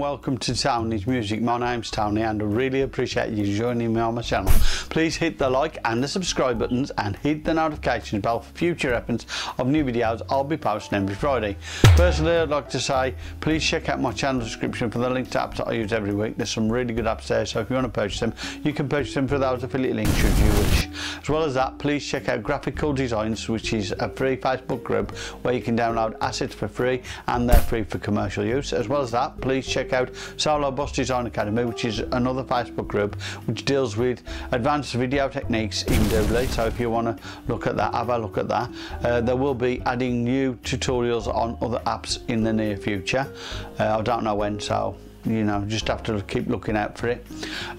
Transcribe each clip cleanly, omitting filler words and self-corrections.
welcome to Tony's Music. My name's Tony and I really appreciate you joining me on my channel. Please hit the like and the subscribe buttons and hit the notification bell for future reference of new videos I'll be posting every Friday. Personally, I'd like to say please check out my channel description for the link to apps that I use every week. There's some really good apps there, so if you want to purchase them, you can purchase them for those affiliate links should you wish. As well as that, please check out Graphical Designs, which is a free Facebook group where you can download assets for free and they're free for commercial use. As well as that, please check out Solo Boss Design Academy, which is another Facebook group which deals with advanced video techniques in Dudley. So if you want to look at that, have a look at that. There will be adding new tutorials on other apps in the near future. I don't know when, so you know, just have to keep looking out for it.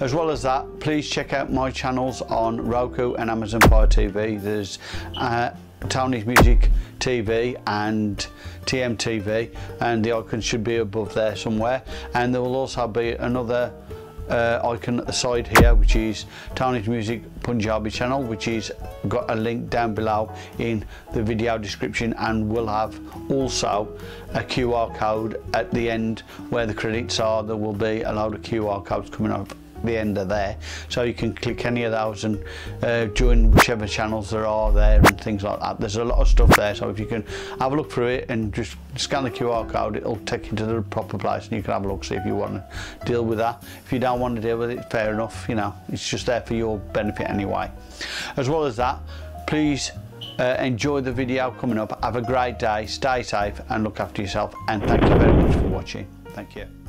As well as that, please check out my channels on Roku and Amazon Fire TV. There's Tony's Music TV and TMTV, and the icon should be above there somewhere, and there will also be another icon at the side here, which is Tony's Music Punjabi channel, which is got a link down below in the video description, and will have also a QR code at the end where the credits are. There will be a load of QR codes coming up the end of there, so you can click any of those and join whichever channels there are there and things like that. There's a lot of stuff there, so if you can have a look through it and just scan the QR code, it'll take you to the proper place and you can have a look, see if you want to deal with that. If you don't want to deal with it, fair enough, you know, it's just there for your benefit anyway. As well as that, please enjoy the video coming up. Have a great day, stay safe and look after yourself, and thank you very much for watching. Thank you.